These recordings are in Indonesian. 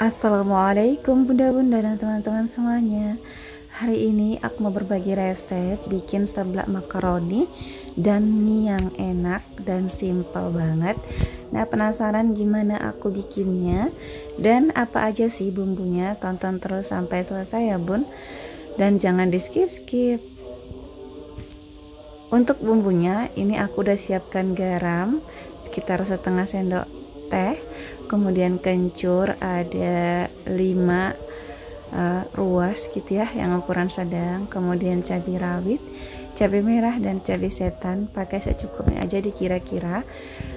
Assalamualaikum bunda-bunda dan teman-teman semuanya. Hari ini aku mau berbagi resep bikin seblak makaroni dan mie yang enak dan simple banget. Nah, penasaran gimana aku bikinnya dan apa aja sih bumbunya? Tonton terus sampai selesai ya bun, dan jangan di skip-skip. Untuk bumbunya ini aku udah siapkan garam sekitar setengah sendok teh, kemudian kencur ada 5 ruas gitu ya yang ukuran sedang, kemudian cabai rawit, cabai merah dan cabai setan, pakai secukupnya aja dikira-kira.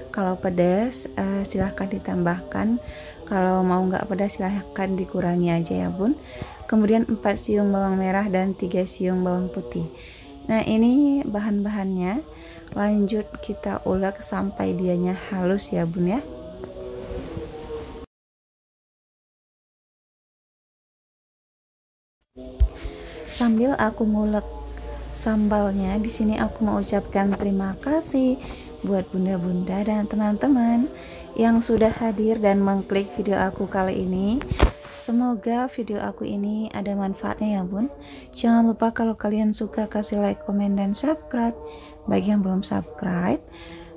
Kalau pedas silahkan ditambahkan, kalau mau nggak pedas silahkan dikurangi aja ya bun. Kemudian 4 siung bawang merah dan 3 siung bawang putih. Nah, ini bahan-bahannya. Lanjut kita ulek sampai dianya halus ya bun ya. Sambil aku ngulek sambalnya, di sini aku mau ucapkan terima kasih buat bunda-bunda dan teman-teman yang sudah hadir dan mengklik video aku kali ini. Semoga video aku ini ada manfaatnya ya bun. Jangan lupa kalau kalian suka kasih like, komen, dan subscribe. Bagi yang belum subscribe,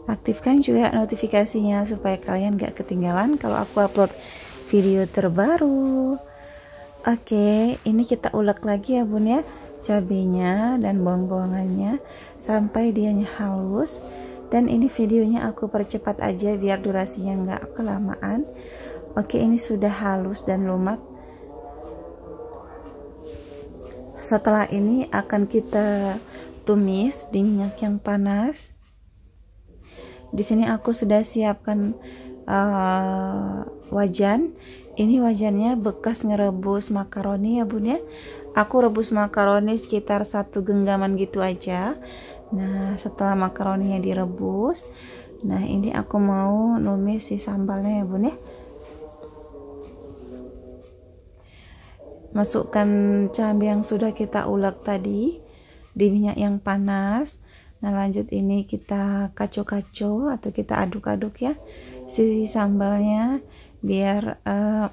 aktifkan juga notifikasinya supaya kalian gak ketinggalan kalau aku upload video terbaru. Oke, ini kita ulek lagi ya bun ya, cabenya dan bawang-bawangannya sampai dia halus. Dan ini videonya aku percepat aja biar durasinya nggak kelamaan. Oke, ini sudah halus dan lumat. Setelah ini akan kita tumis di minyak yang panas. Di sini aku sudah siapkan wajan. Ini wajannya bekas ngerebus makaroni ya bun ya. Aku rebus makaroni sekitar 1 genggaman gitu aja. Nah, setelah makaroninya direbus, nah ini aku mau numis si sambalnya ya bun ya. Masukkan cabai yang sudah kita ulek tadi di minyak yang panas. Nah, lanjut ini kita kacau-kacau atau kita aduk-aduk ya si sambalnya biar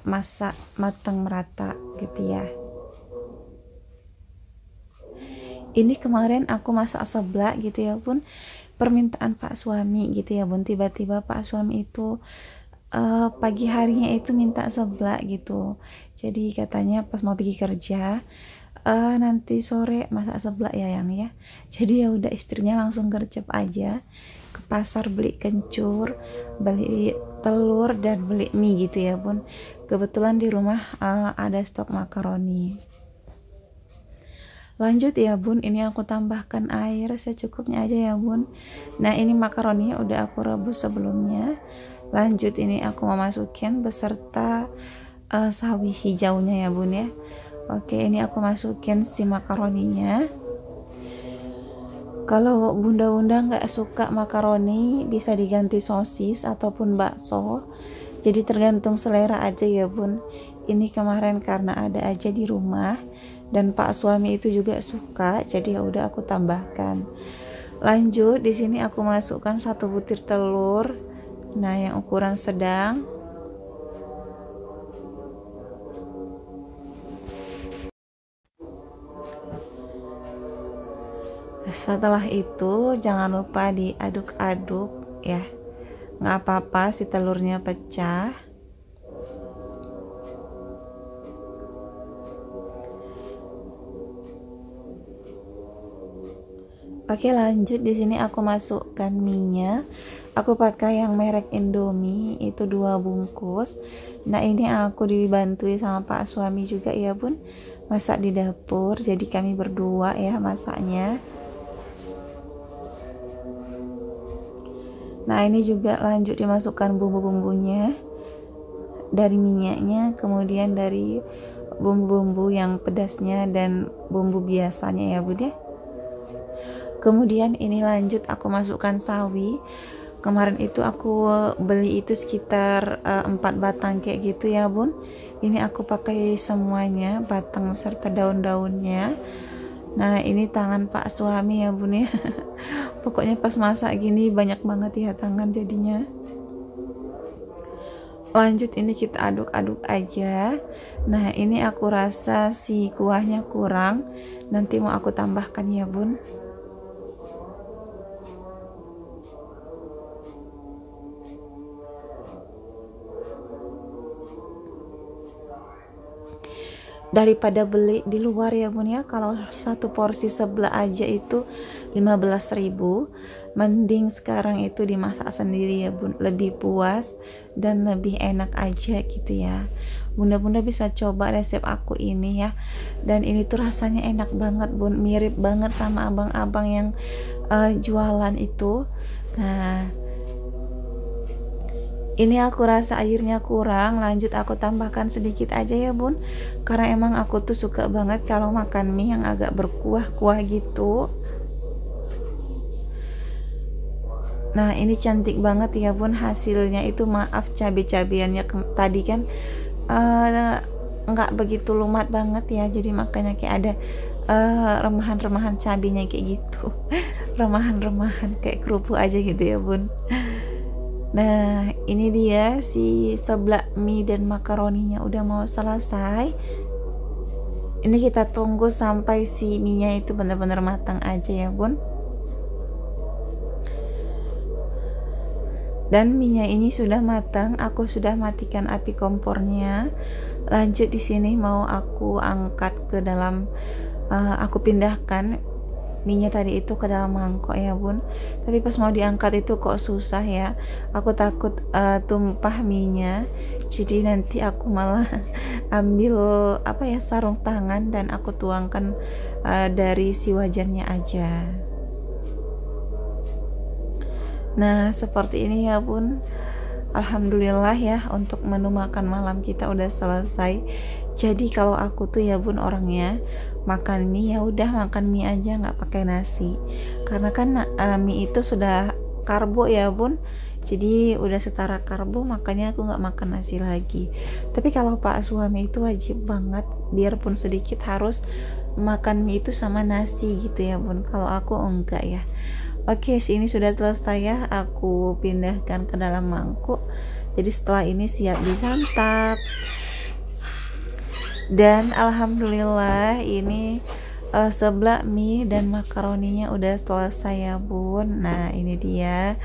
masak matang merata gitu ya. Ini kemarin aku masak seblak gitu ya bun, permintaan pak suami gitu ya bun. Tiba-tiba pak suami itu pagi harinya itu minta seblak gitu. Jadi katanya pas mau pergi kerja, nanti sore masak seblak ya yang ya. Jadi ya udah, istrinya langsung gercep aja ke pasar beli kencur, beli telur, dan beli mie gitu ya bun. Kebetulan di rumah ada stok makaroni. Lanjut ya bun, ini aku tambahkan air secukupnya aja ya bun. Nah, ini makaroninya udah aku rebus sebelumnya. Lanjut ini aku mau masukin beserta sawi hijaunya ya bun ya. Oke, ini aku masukin si makaroninya. Kalau bunda-bunda nggak suka makaroni, bisa diganti sosis ataupun bakso. Jadi tergantung selera aja ya bun. Ini kemarin karena ada aja di rumah dan pak suami itu juga suka, jadi ya udah aku tambahkan. Lanjut di sini aku masukkan 1 butir telur, nah yang ukuran sedang. Setelah itu jangan lupa diaduk-aduk ya, nggak apa-apa si telurnya pecah. Oke, lanjut di sini aku masukkan minyak. Aku pakai yang merek Indomie itu 2 bungkus. Nah, ini aku dibantu sama pak suami juga ya bun, masak di dapur, jadi kami berdua ya masaknya. Nah, ini juga lanjut dimasukkan bumbu-bumbunya dari minyaknya, kemudian dari bumbu-bumbu yang pedasnya dan bumbu biasanya ya bun ya. Kemudian ini lanjut aku masukkan sawi. Kemarin itu aku beli itu sekitar 4 batang kayak gitu ya bun. Ini aku pakai semuanya, batang serta daun-daunnya. Nah, ini tangan pak suami ya bun ya. Pokoknya pas masak gini banyak banget ya tangan jadinya. lanjut ini kita aduk-aduk aja. Nah ini aku rasa si kuahnya kurang, nanti mau aku tambahkan ya bun. Daripada beli di luar ya bun ya, kalau satu porsi seblak aja itu 15.000, mending sekarang itu dimasak sendiri ya bun, lebih puas dan lebih enak aja gitu ya. Bunda-bunda bisa coba resep aku ini ya, dan ini tuh rasanya enak banget bun, mirip banget sama abang-abang yang jualan itu. Nah ini aku rasa airnya kurang, lanjut aku tambahkan sedikit aja ya bun, karena emang aku tuh suka banget kalau makan mie yang agak berkuah-kuah gitu. Nah ini cantik banget ya bun hasilnya itu, maaf cabai-cabiannya tadi kan nggak begitu lumat banget ya, jadi makanya kayak ada remahan-remahan cabainya kayak gitu, remahan-remahan kayak kerupuk aja gitu ya bun. Nah ini dia si seblak mie dan makaroninya udah mau selesai. Ini kita tunggu sampai si mie nya itu benar-benar matang aja ya bun. Dan mie nya ini sudah matang, aku sudah matikan api kompornya. Lanjut di sini mau aku angkat ke dalam, aku pindahkan minyak tadi itu ke dalam mangkok ya bun. Tapi pas mau diangkat itu kok susah ya, aku takut tumpah minyak, jadi nanti aku malah ambil apa ya, sarung tangan, dan aku tuangkan dari si wajannya aja. Nah seperti ini ya bun. Alhamdulillah ya, untuk menu makan malam kita udah selesai. Jadi kalau aku tuh ya bun orangnya makan mie ya udah makan mie aja, nggak pakai nasi, karena kan mie itu sudah karbo ya bun, jadi udah setara karbo, makanya aku nggak makan nasi lagi. Tapi kalau pak suami itu wajib banget, biarpun sedikit harus makan mie itu sama nasi gitu ya bun, kalau aku enggak ya. Oke, ini sudah selesai ya, aku pindahkan ke dalam mangkuk, jadi setelah ini siap disantap. Dan alhamdulillah ini seblak mie dan makaroninya udah selesai ya bun. Nah ini dia,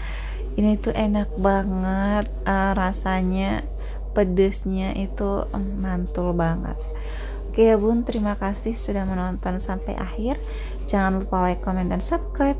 ini tuh enak banget rasanya, pedesnya itu mantul banget. Oke ya bun, terima kasih sudah menonton sampai akhir, jangan lupa like, comment, dan subscribe.